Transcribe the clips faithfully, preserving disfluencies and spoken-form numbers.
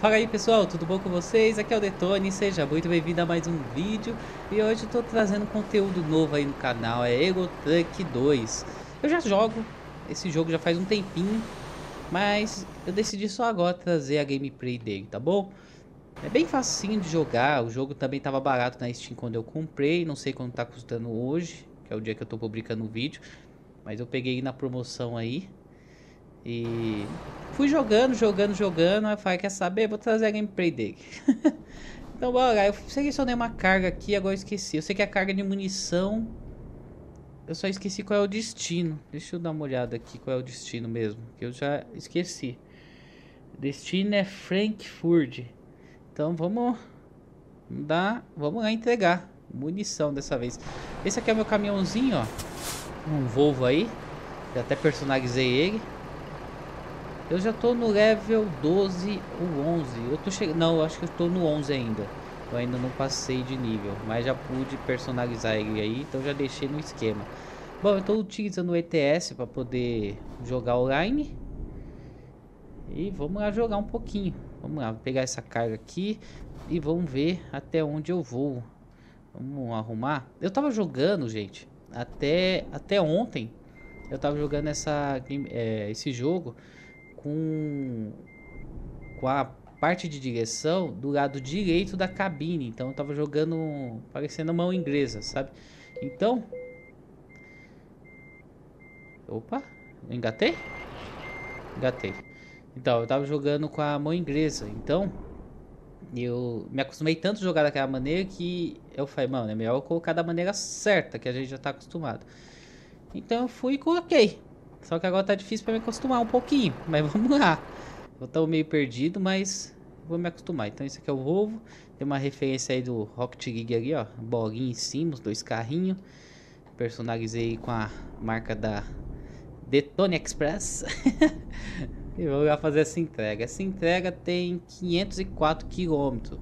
Fala aí pessoal, tudo bom com vocês? Aqui é o Detoni, seja muito bem-vindo a mais um vídeo. E hoje eu tô trazendo conteúdo novo aí no canal, é Euro Truck dois. Eu já jogo esse jogo já faz um tempinho, mas eu decidi só agora trazer a gameplay dele, tá bom? É bem facinho de jogar, o jogo também tava barato na Steam quando eu comprei. Não sei quanto tá custando hoje, que é o dia que eu tô publicando o vídeo, mas eu peguei na promoção aí e fui jogando, jogando, jogando. Aí eu falei, quer saber? Vou trazer a gameplay dele. Então bora. Eu selecionei uma carga aqui, agora eu esqueci. Eu sei que é a carga de munição. Eu só esqueci qual é o destino. Deixa eu dar uma olhada aqui qual é o destino mesmo, que eu já esqueci. Destino é Frankfurt. Então vamos dar, vamos lá entregar munição dessa vez. Esse aqui é o meu caminhãozinho, ó. Um Volvo aí. Eu até personalizei ele. Eu já tô no level doze ou onze. Eu tô chegando. Não, eu acho que eu tô no onze ainda. Eu ainda não passei de nível, mas já pude personalizar ele aí, então já deixei no esquema. Bom, eu tô utilizando o E T S para poder jogar online. E vamos lá jogar um pouquinho. Vamos lá, vou pegar essa carga aqui e vamos ver até onde eu vou. Vamos arrumar. Eu tava jogando, gente, até até ontem. Eu tava jogando essa é, esse jogo com com a parte de direção do lado direito da cabine, então eu tava jogando parecendo mão inglesa, sabe? Então, opa, engatei? Engatei. Então, eu tava jogando com a mão inglesa, então eu me acostumei tanto a jogar daquela maneira que eu falei, mano, é melhor eu colocar da maneira certa, que a gente já tá acostumado. Então eu fui e coloquei. Só que agora tá difícil pra me acostumar um pouquinho, mas vamos lá. Eu tô meio perdido, mas vou me acostumar. Então esse aqui é o Volvo. Tem uma referência aí do Rocket League ali, ó. Bolinha em cima, os dois carrinhos. Personalizei com a marca da Detoni Express. E vou lá fazer essa entrega. Essa entrega tem quinhentos e quatro quilômetros.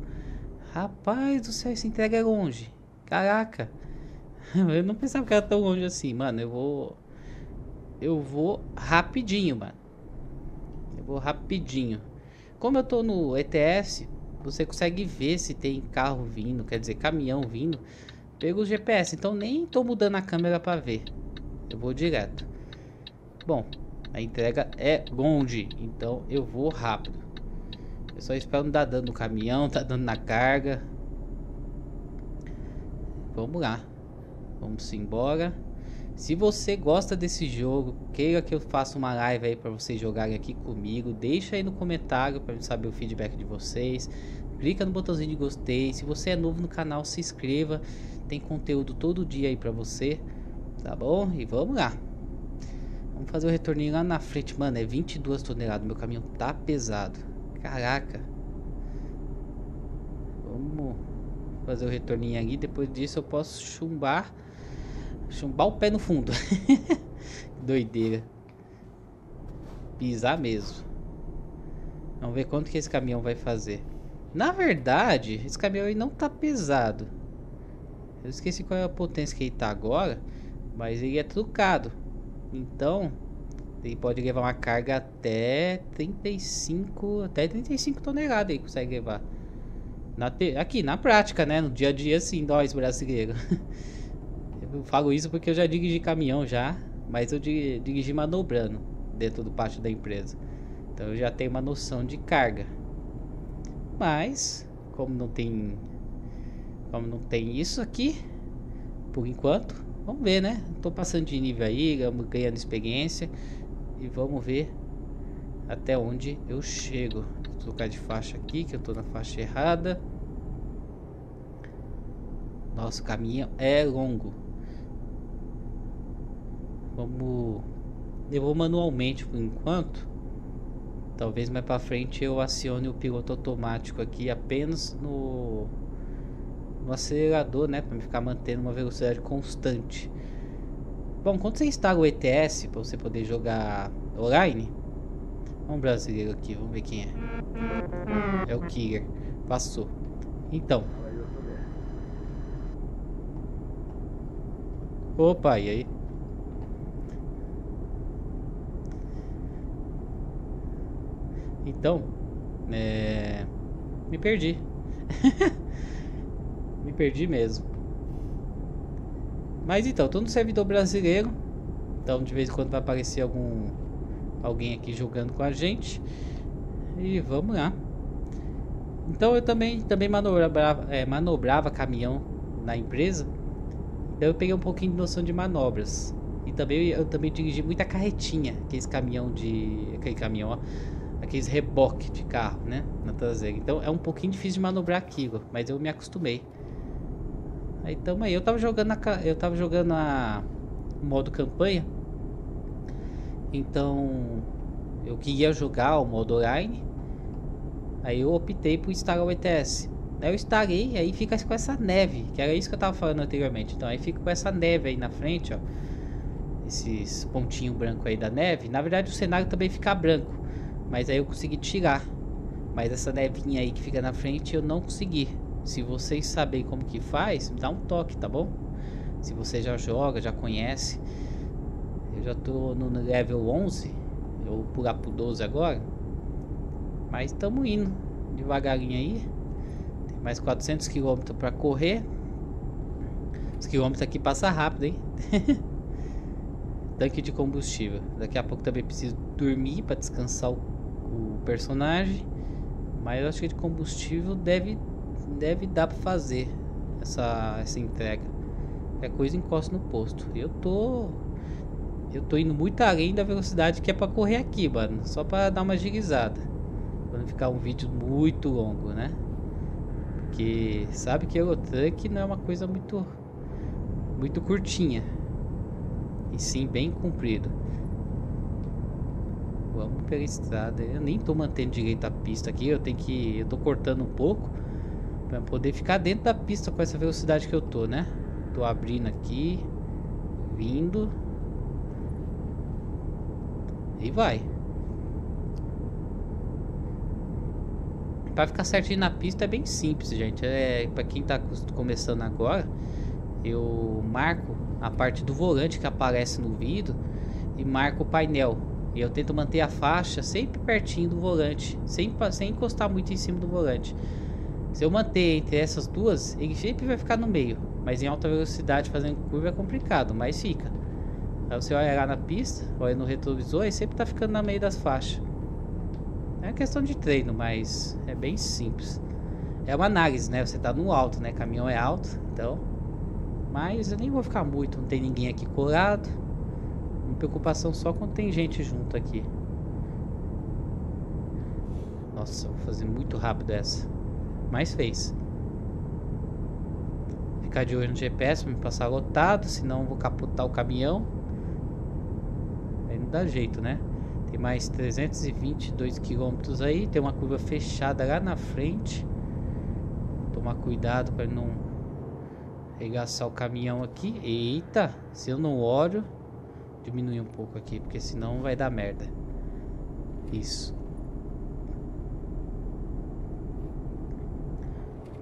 Rapaz do céu, essa entrega é longe. Caraca. Eu não pensava que era tão longe assim. Mano, eu vou... Eu vou rapidinho, mano. Eu vou rapidinho. Como eu tô no E T S, você consegue ver se tem carro vindo, quer dizer, caminhão vindo, pelo G P S. Então nem tô mudando a câmera pra ver. Eu vou direto. Bom, a entrega é longe, então eu vou rápido. Eu só espero não dar dano no caminhão, tá dando na carga. Vamos lá. Vamos embora. Se você gosta desse jogo, queira que eu faça uma live aí para vocês jogarem aqui comigo, deixa aí no comentário para eu saber o feedback de vocês. Clica no botãozinho de gostei. Se você é novo no canal, se inscreva. Tem conteúdo todo dia aí para você, tá bom? E vamos lá. Vamos fazer o retorninho lá na frente, mano. É vinte e duas toneladas, meu caminhão tá pesado. Caraca. Vamos fazer o retorninho ali. Depois disso eu posso chumbar. Chumbar o pé no fundo. Doideira. Pisar mesmo. Vamos ver quanto que esse caminhão vai fazer. Na verdade, esse caminhão aí não tá pesado. Eu esqueci qual é a potência que ele tá agora, mas ele é trucado. Então, ele pode levar uma carga até trinta e cinco, até trinta e cinco toneladas ele consegue levar. Na te... Aqui, na prática, né? No dia a dia, assim, nós brasileiros. Eu falo isso porque eu já dirigi caminhão já, mas eu dirigi manobrando dentro do pátio da empresa. Então eu já tenho uma noção de carga. Mas como não tem, como não tem isso aqui, por enquanto, vamos ver, né? Tô passando de nível aí, ganhando experiência e vamos ver até onde eu chego. Vou trocar de faixa aqui, que eu tô na faixa errada. Nosso caminho é longo. Vamos, eu vou manualmente por enquanto. Talvez mais pra frente eu acione o piloto automático aqui apenas no, no acelerador, né? Pra me ficar mantendo uma velocidade constante. Bom, quando você instala o E T S pra você poder jogar online. Vamos brasileiro aqui, vamos ver quem é. É o Killer. Passou. Então. Opa, e aí? Então, é... Me perdi. Me perdi mesmo. Mas então, tô no servidor brasileiro. Então de vez em quando vai aparecer algum alguém aqui jogando com a gente. E vamos lá. Então eu também, também manobrava, é, manobrava caminhão na empresa. Então eu peguei um pouquinho de noção de manobras. E também eu também dirigi muita carretinha. Aqueles caminhão de... Aquele caminhão, ó. Aqueles reboque de carro, né? Na traseira. Então é um pouquinho difícil de manobrar aquilo. Mas eu me acostumei. Então aí eu tava jogando a, eu tava jogando a modo campanha. Então eu queria jogar o modo online. Aí eu optei por instalar o E T S. Aí eu instalei, aí fica com essa neve, que era isso que eu tava falando anteriormente. Então aí fica com essa neve aí na frente, ó. Esses pontinhos brancos aí da neve. Na verdade o cenário também fica branco, mas aí eu consegui tirar. Mas essa nevinha aí que fica na frente eu não consegui. Se vocês saberem como que faz, dá um toque, tá bom? Se você já joga, já conhece. Eu já tô no level onze. Eu vou pular pro doze agora. Mas tamo indo devagarinho aí. Tem mais quatrocentos quilômetros pra correr. Os quilômetros aqui passa rápido, hein? Tanque de combustível. Daqui a pouco também preciso dormir pra descansar o, o personagem. Mas eu acho que de combustível deve, deve dar pra fazer essa, essa entrega. Qualquer coisa encosta no posto. Eu tô... Eu tô indo muito além da velocidade que é pra correr aqui, mano. Só pra dar uma girizada. Pra não ficar um vídeo muito longo, né? Porque sabe que Euro Truck não é uma coisa muito... Muito curtinha. E sim, bem comprido. Vamos pela estrada. Eu nem tô mantendo direito a pista aqui. Eu tenho que... Eu tô cortando um pouco pra poder ficar dentro da pista com essa velocidade que eu tô, né? Tô abrindo aqui. Vindo. E vai. Pra ficar certinho na pista é bem simples, gente. É, pra quem tá começando agora, eu marco a parte do volante que aparece no vidro e marco o painel. E eu tento manter a faixa sempre pertinho do volante, sem, sem encostar muito em cima do volante. Se eu manter entre essas duas, ele sempre vai ficar no meio. Mas em alta velocidade fazendo curva é complicado, mas fica. Aí você olha lá na pista, olha no retrovisor e sempre tá ficando no meio das faixas. É uma questão de treino, mas é bem simples. É uma análise, né? Você tá no alto, né? Caminhão é alto, então... Mas eu nem vou ficar muito, não tem ninguém aqui colado. Minha preocupação só quando tem gente junto aqui. Nossa, vou fazer muito rápido essa. Mas fez. Ficar de olho no G P S pra me passar lotado, senão eu vou capotar o caminhão. Aí não dá jeito, né? Tem mais trezentos e vinte e dois quilômetros aí. Tem uma curva fechada lá na frente. Tomar cuidado pra não arregaçar o caminhão aqui. Eita, se eu não olho, diminuir um pouco aqui, porque senão vai dar merda. Isso.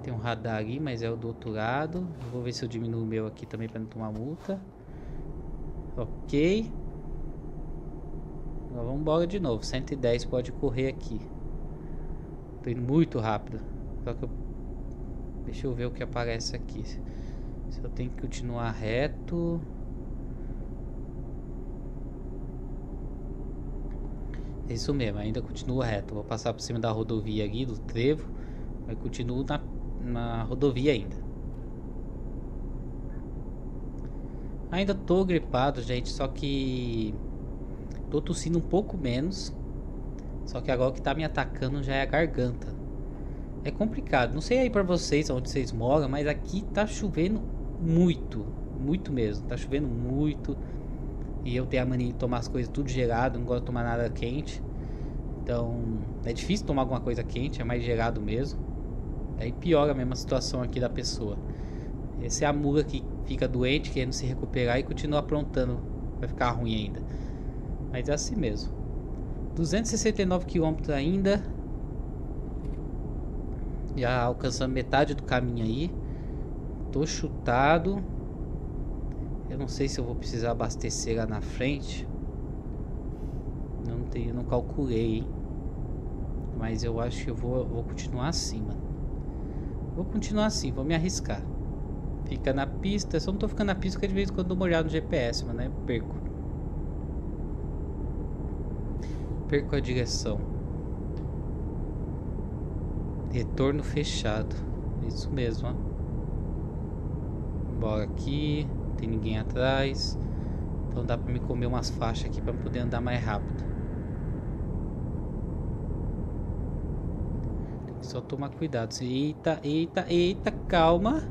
Tem um radar ali, mas é o do outro lado. Eu vou ver se eu diminuo o meu aqui também para não tomar multa. Ok. Agora vamos embora de novo. cento e dez pode correr aqui. Tô indo muito rápido. Só que eu... Deixa eu ver o que aparece aqui. Se eu tenho que continuar reto. É isso mesmo, ainda continuo reto. Vou passar por cima da rodovia ali, do trevo. Mas continuo na na rodovia ainda. Ainda tô gripado, gente, só que tô tossindo um pouco menos. Só que agora o que tá me atacando já é a garganta. É complicado. Não sei aí pra vocês onde vocês moram, mas aqui tá chovendo muito, muito mesmo. Tá chovendo muito. E eu tenho a mania de tomar as coisas tudo gelado, não gosto de tomar nada quente. Então é difícil tomar alguma coisa quente, é mais gelado mesmo. Aí piora mesmo a situação aqui da pessoa. Essa é a mula que fica doente, querendo se recuperar e continua aprontando. Vai ficar ruim ainda. Mas é assim mesmo. duzentos e sessenta e nove quilômetros ainda. Já alcançando metade do caminho aí. Tô chutado. Eu não sei se eu vou precisar abastecer lá na frente. Eu não tenho, eu não calculei, hein? Mas eu acho que eu vou, vou continuar assim, mano. Vou continuar assim, vou me arriscar. Fica na pista, só não tô ficando na pista porque de vez em quando dou uma olhada no G P S, mano, né? Perco. Perco a direção. Retorno fechado. Isso mesmo, ó. Bora aqui, não tem ninguém atrás. Então dá pra me comer umas faixas aqui pra poder andar mais rápido. Tem que só tomar cuidado. Eita, eita, eita, calma.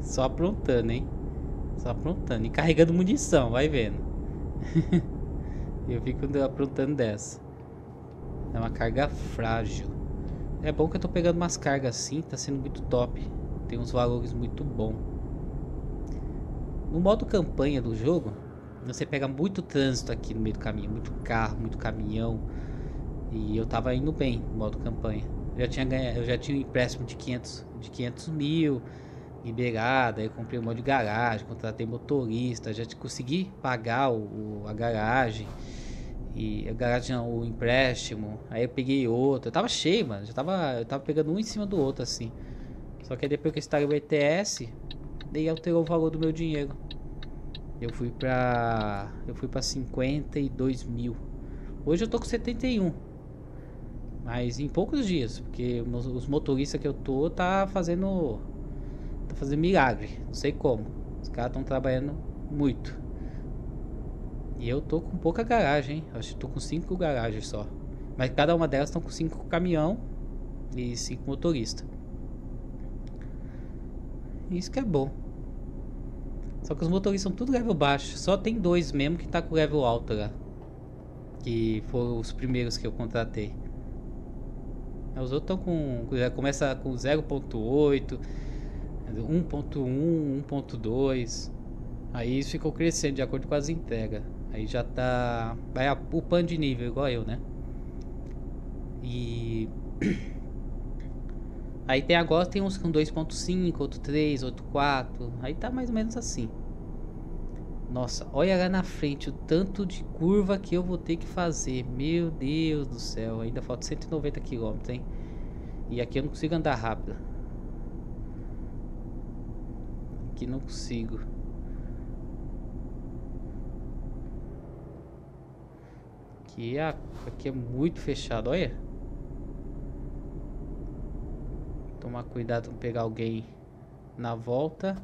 Só aprontando, hein? Só aprontando. E carregando munição, vai vendo. Eu fico aprontando dessa. É uma carga frágil. É bom que eu tô pegando umas cargas assim, tá sendo muito top. Tem uns valores muito bons. No modo campanha do jogo, você pega muito trânsito aqui no meio do caminho. Muito carro, muito caminhão. E eu tava indo bem no modo campanha. Eu já tinha, ganha, eu já tinha um empréstimo de quinhentos mil liberado. Aí eu comprei um monte de garagem, contratei motorista. Já consegui pagar o, a garagem. E a garagem, o empréstimo. Aí eu peguei outro. Eu tava cheio, mano. Já tava, eu tava pegando um em cima do outro, assim. Só que depois que eu instalei o E T S, daí alterou o valor do meu dinheiro. Eu fui pra... Eu fui pra cinquenta e dois mil. Hoje eu tô com setenta e um. Mas em poucos dias. Porque os motoristas que eu tô, tá fazendo... Tá fazendo milagre. Não sei como. Os caras tão trabalhando muito. E eu tô com pouca garagem, hein? Acho que tô com cinco garagens só. Mas cada uma delas estão com cinco caminhão e cinco motoristas. Isso que é bom. Só que os motoristas são tudo level baixo. Só tem dois mesmo que tá com level alto lá. Que foram os primeiros que eu contratei. Os outros estão com... Já começa com zero ponto oito, um ponto um, um ponto dois. Aí isso ficou crescendo de acordo com as entregas. Aí já tá... Vai upando de nível, igual eu, né? E... Aí tem agora, tem uns com dois ponto cinco, outro três, outro quatro. Aí tá mais ou menos assim. Nossa, olha lá na frente o tanto de curva que eu vou ter que fazer. Meu Deus do céu, ainda falta cento e noventa quilômetros, hein? E aqui eu não consigo andar rápido. Aqui não consigo. Aqui é, aqui é muito fechado, olha. Tomar cuidado pra pegar alguém na volta.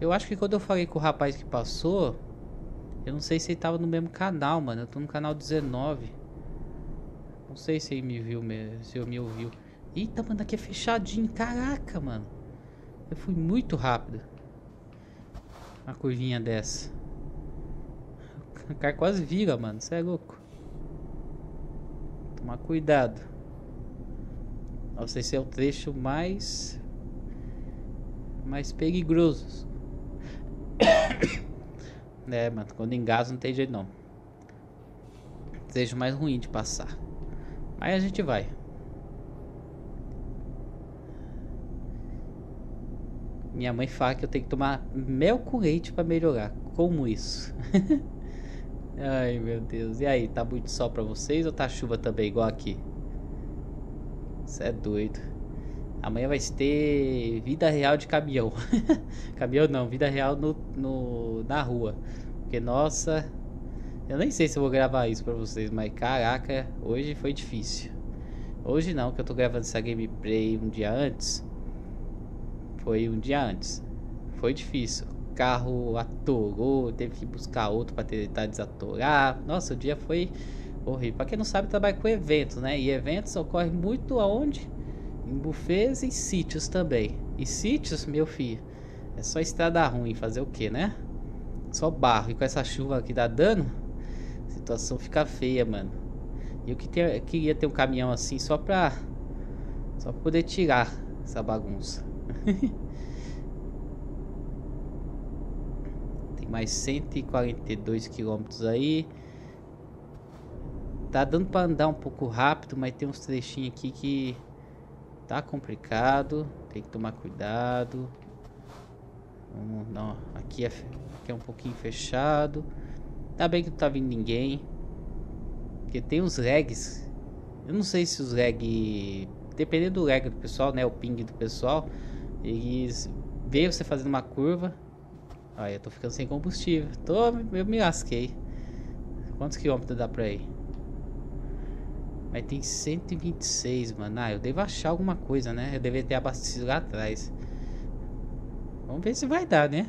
Eu acho que quando eu falei com o rapaz que passou, eu não sei se ele tava no mesmo canal, mano. Eu tô no canal dezenove. Não sei se ele me viu, se eu me ouviu. Eita, mano, aqui é fechadinho. Caraca, mano. Eu fui muito rápido. Uma curvinha dessa. O cara quase vira, mano. Você é louco. Tomar cuidado. Nossa, esse é o trecho mais mais perigoso. É, mano, quando engasa não tem jeito não. Seja mais ruim de passar. Aí a gente vai. Minha mãe fala que eu tenho que tomar mel com leite pra melhorar. Como isso? Ai, meu Deus. E aí, tá muito sol pra vocês ou tá chuva também, igual aqui? Isso é doido. Amanhã vai ter vida real de caminhão. Caminhão não, vida real no, no, na rua. Porque, nossa... Eu nem sei se eu vou gravar isso pra vocês, mas caraca, hoje foi difícil. Hoje não, que eu tô gravando essa gameplay um dia antes. Foi um dia antes. Foi difícil. O carro atorou, teve que buscar outro pra tentar desatorar. Nossa, o dia foi... horrível. Pra quem não sabe, trabalha com eventos, né? E eventos ocorrem muito aonde? Em bufês e em sítios também. E sítios, meu filho, é só estrada ruim, fazer o que, né? Só barro. E com essa chuva que dá dano, a situação fica feia, mano. E eu, que ter, eu queria ter um caminhão assim só pra... Só pra poder tirar essa bagunça. Tem mais cento e quarenta e dois quilômetros aí. Tá dando pra andar um pouco rápido, mas tem uns trechinhos aqui que tá complicado. Tem que tomar cuidado. Vamos, não, aqui é, aqui é um pouquinho fechado. Tá bem que não tá vindo ninguém. Porque tem uns lags. Eu não sei se os lag, dependendo do lag do pessoal, né, o ping do pessoal, eles veem você fazendo uma curva. Aí eu tô ficando sem combustível. Tô, eu me lasquei. Quantos quilômetros dá pra ir? Mas tem cento e vinte e seis, mano. Ah, eu devo achar alguma coisa, né? Eu deveria ter abastecido lá atrás. Vamos ver se vai dar, né?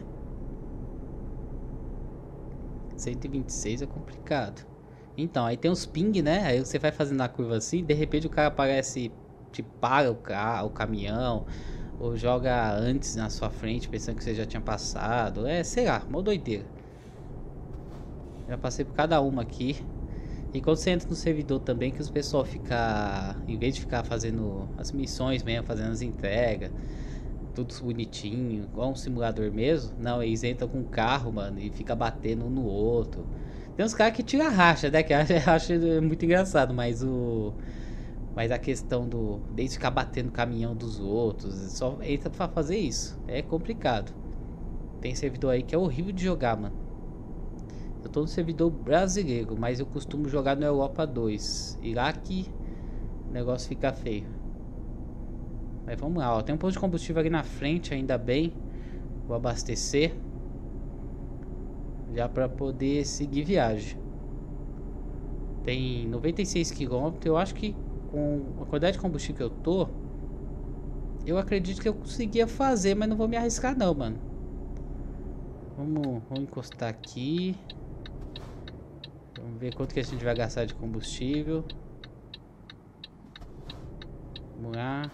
cento e vinte e seis é complicado. Então, aí tem uns ping, né? Aí você vai fazendo a curva assim, de repente o cara aparece, te para o carro, o caminhão, ou joga antes na sua frente, pensando que você já tinha passado. É, sei lá, uma doideira. Já passei por cada uma aqui. E quando você entra no servidor também, que os pessoal fica, em vez de ficar fazendo as missões mesmo, fazendo as entregas, tudo bonitinho, igual um simulador mesmo, não, eles entram com o carro, mano, e fica batendo um no outro. Tem uns caras que tiram a racha, né? Que acha, acha muito engraçado, mas o. Mas a questão do. Desde ficar batendo o caminhão dos outros, só entra pra fazer isso. É complicado. Tem servidor aí que é horrível de jogar, mano. Eu tô no servidor brasileiro, mas eu costumo jogar no Europa dois. E lá que o negócio fica feio. Mas vamos lá, ó. Tem um posto de combustível ali na frente, ainda bem. Vou abastecer. Já para poder seguir viagem. Tem noventa e seis quilômetros. Eu acho que com a quantidade de combustível que eu tô, eu acredito que eu conseguia fazer, mas não vou me arriscar não, mano. Vamos, vamos encostar aqui. Vamos ver quanto que a gente vai gastar de combustível. Vamos lá.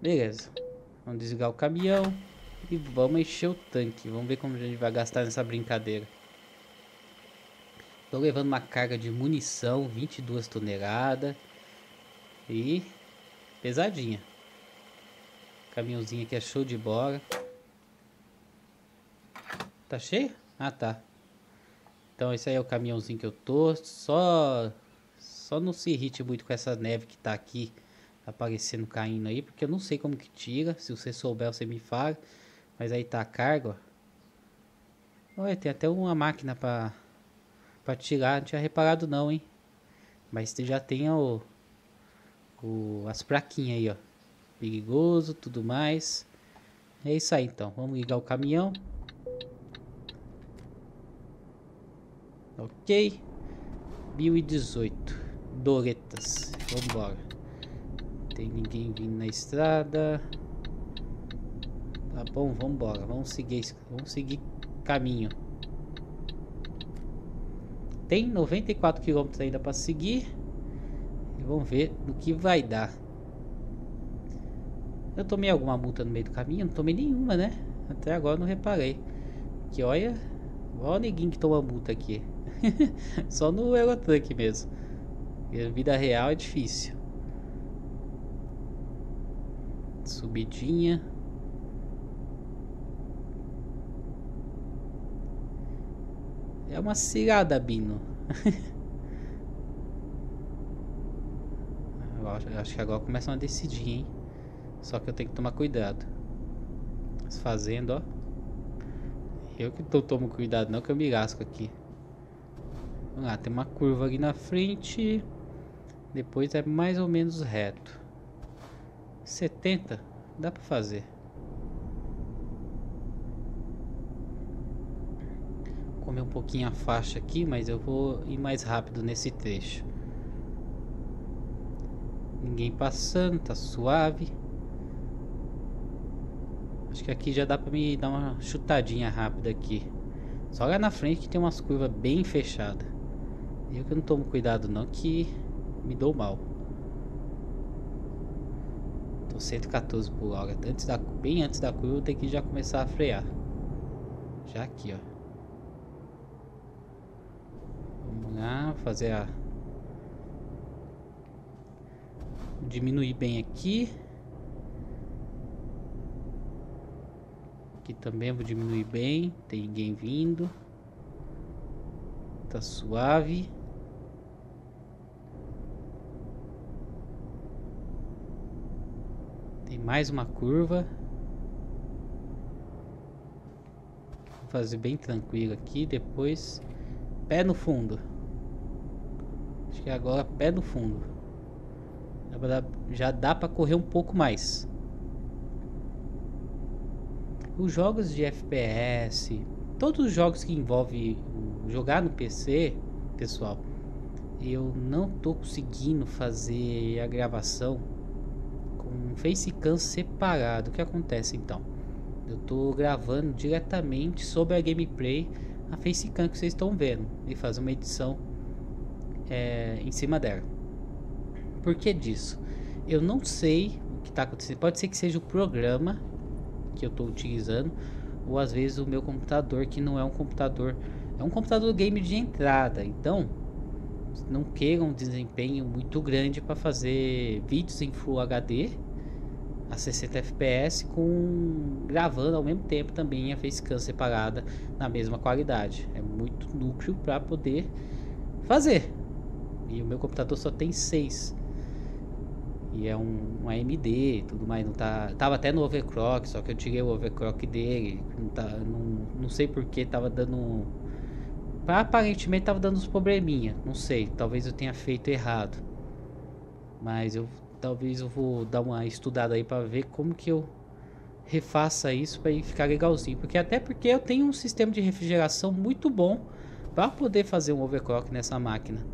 Beleza. Vamos desligar o caminhão e vamos encher o tanque. Vamos ver como a gente vai gastar nessa brincadeira. Tô levando uma carga de munição, vinte e duas toneladas. E pesadinha. Caminhãozinho aqui é show de bola. Tá cheio? Ah, tá. Então esse aí é o caminhãozinho que eu tô. Só, só não se irrite muito com essa neve que tá aqui aparecendo, caindo aí, porque eu não sei como que tira. Se você souber, você me fala. Mas aí tá a carga, ó. Olha, tem até uma máquina pra, pra tirar. Não tinha reparado não, hein. Mas já tem o, o, as plaquinhas aí, ó. Perigoso, tudo mais. É isso aí, então. Vamos ligar o caminhão. Ok. mil e dezoito doletas. Vamos embora. Tem ninguém vindo na estrada. Tá bom, vamos embora. Vamos seguir, vamos seguir caminho. Tem noventa e quatro quilômetros ainda para seguir. E vamos ver no que vai dar. Eu tomei alguma multa no meio do caminho? Não tomei nenhuma, né? Até agora eu não reparei. Que olha, olha o neguinho que toma multa aqui. Só no Euro Truck mesmo. Porque a vida real é difícil. Subidinha. É uma cirada, Bino. Eu acho, eu acho que agora começa uma descidinha, hein? Só que eu tenho que tomar cuidado. As fazendas, ó. Eu que tô tomo cuidado não, que eu me lasco aqui. Vamos lá, tem uma curva ali na frente. Depois é mais ou menos reto. setenta, dá pra fazer. Vou comer um pouquinho a faixa aqui, mas eu vou ir mais rápido nesse trecho. Ninguém passando, tá suave. Acho que aqui já dá pra me dar uma chutadinha rápida aqui. Só lá na frente que tem umas curvas bem fechadas. Eu que não tomo cuidado não, que me dou mal. cento e quatorze por hora, antes da, bem antes da curva eu tenho que já começar a frear. Já aqui, ó. Vamos lá, fazer a... diminuir bem aqui. Aqui também vou diminuir bem, tem ninguém vindo. Tá suave. Mais uma curva. fazer bem tranquilo aqui. Depois, pé no fundo. Acho que agora pé no fundo. Já dá pra correr um pouco mais. Os jogos de F P S, todos os jogos que envolvem jogar no P C, pessoal, eu não tô conseguindo fazer a gravação com um facecam separado. O que acontece então? Eu tô gravando diretamente sobre a gameplay, a facecam que vocês estão vendo, e fazer uma edição é, em cima dela. Por que disso? Eu não sei o que está acontecendo. Pode ser que seja o programa que eu estou utilizando, ou às vezes o meu computador, que não é um computador, é um computador game de entrada. Então não queiram um desempenho muito grande para fazer vídeos em Full H D a sessenta F P S, com gravando ao mesmo tempo também a facecam separada na mesma qualidade. É muito núcleo para poder fazer, e o meu computador só tem seis, e é um, um A M D, tudo mais. Não tá, tava até no overclock, só que eu tirei o overclock dele. Não, tá, não, não sei porque tava dando, aparentemente tava dando uns probleminha, não sei, talvez eu tenha feito errado, mas eu talvez eu vou dar uma estudada aí para ver como que eu refaça isso para ficar legalzinho, porque até porque eu tenho um sistema de refrigeração muito bom para poder fazer um overclock nessa máquina,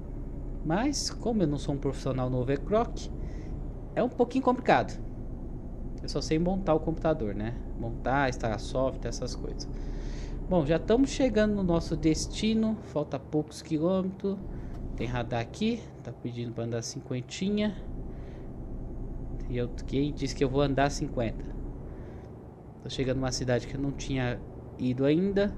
mas como eu não sou um profissional no overclock, é um pouquinho complicado. Eu só sei montar o computador, né? Montar, instalar software, essas coisas. Bom, já estamos chegando no nosso destino. Falta poucos quilômetros. Tem radar aqui. Tá pedindo para andar cinquentinha. E eu, quem disse que eu vou andar cinquenta? Tô chegando numa cidade que eu não tinha ido ainda.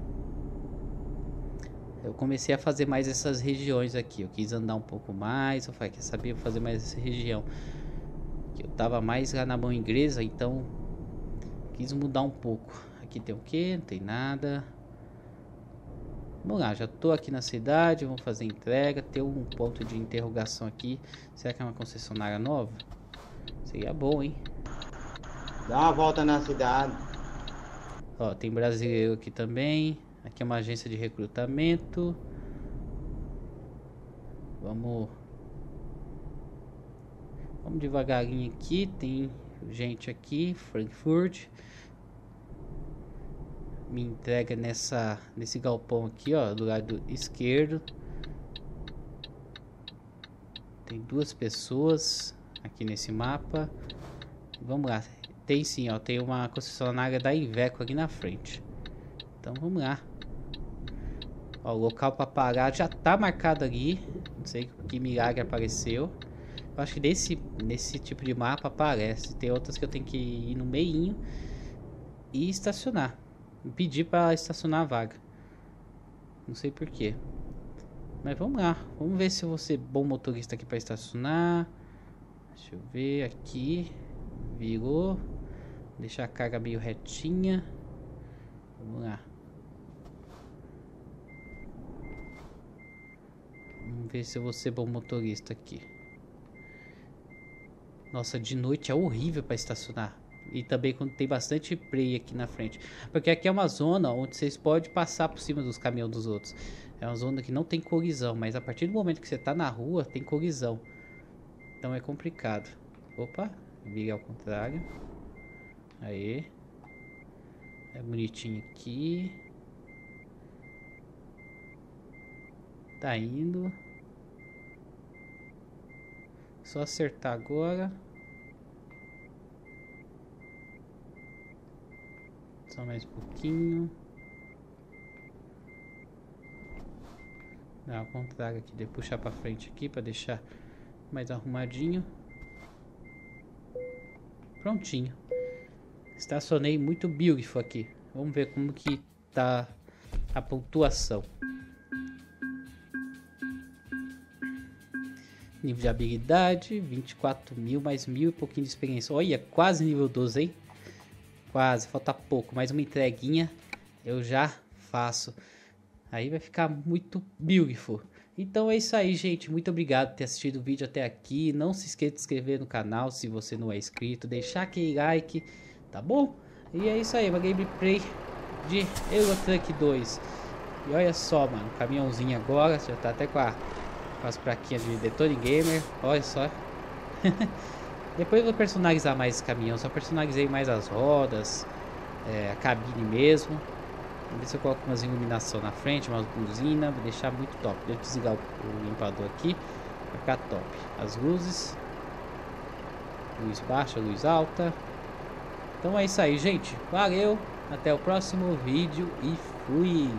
Eu comecei a fazer mais essas regiões aqui. Eu quis andar um pouco mais. Eu falei, quer saber, vou fazer mais essa região. Eu tava mais lá na mão inglesa, então quis mudar um pouco. Aqui tem o que? Não tem nada. Vamos lá, já tô aqui na cidade, vamos fazer entrega. Tem um ponto de interrogação aqui. Será que é uma concessionária nova? Seria bom, hein? Dá uma volta na cidade. Ó, tem brasileiro aqui também. Aqui é uma agência de recrutamento. Vamos... Vamos devagarinho aqui, tem gente aqui, Frankfurt. Me entrega nessa, nesse galpão aqui, ó, do lado esquerdo. Tem duas pessoas aqui nesse mapa. Vamos lá, tem sim, ó, tem uma concessionária da Iveco aqui na frente. Então vamos lá. Ó, o local para parar já tá marcado ali, não sei que milagre apareceu. Eu acho que nesse, nesse tipo de mapa aparece. Tem outras que eu tenho que ir no meinho e estacionar. Pedir para estacionar a vaga. Não sei porquê. Mas vamos lá. Vamos ver se eu vou ser bom motorista aqui para estacionar. Deixa eu ver aqui. Virou. Deixar a carga meio retinha. Vamos lá. Vamos ver se eu vou ser bom motorista aqui. Nossa, de noite é horrível para estacionar. E também quando tem bastante play aqui na frente. Porque aqui é uma zona onde vocês podem passar por cima dos caminhões dos outros. É uma zona que não tem colisão. Mas a partir do momento que você tá na rua, tem colisão. Então é complicado. Opa, vira ao contrário. Aí. É bonitinho aqui. Tá indo. Só acertar agora. Só mais um pouquinho. Dá ao contrário aqui, de puxar pra frente aqui pra deixar mais arrumadinho. Prontinho. Estacionei muito beautiful aqui. Vamos ver como que tá a pontuação. Nível de habilidade, vinte e quatro mil, mais mil e pouquinho de experiência. Olha, quase nível doze, hein? Quase, falta pouco. Mais uma entreguinha, eu já faço. Aí vai ficar muito beautiful. Então é isso aí, gente. Muito obrigado por ter assistido o vídeo até aqui. Não se esqueça de se inscrever no canal se você não é inscrito. Deixar aquele like, tá bom? E é isso aí, uma gameplay de Euro Truck dois. E olha só, mano, caminhãozinho agora, já tá até com, a, com as plaquinhas de Detoni Gamer, olha só. Depois eu vou personalizar mais esse caminhão, só personalizei mais as rodas, é, a cabine mesmo. Vou ver se eu coloco umas iluminação na frente, umas buzinas, vou deixar muito top. Deixa eu desligar o, o limpador aqui, vai ficar top. As luzes, luz baixa, luz alta. Então é isso aí, gente, valeu, até o próximo vídeo e fui!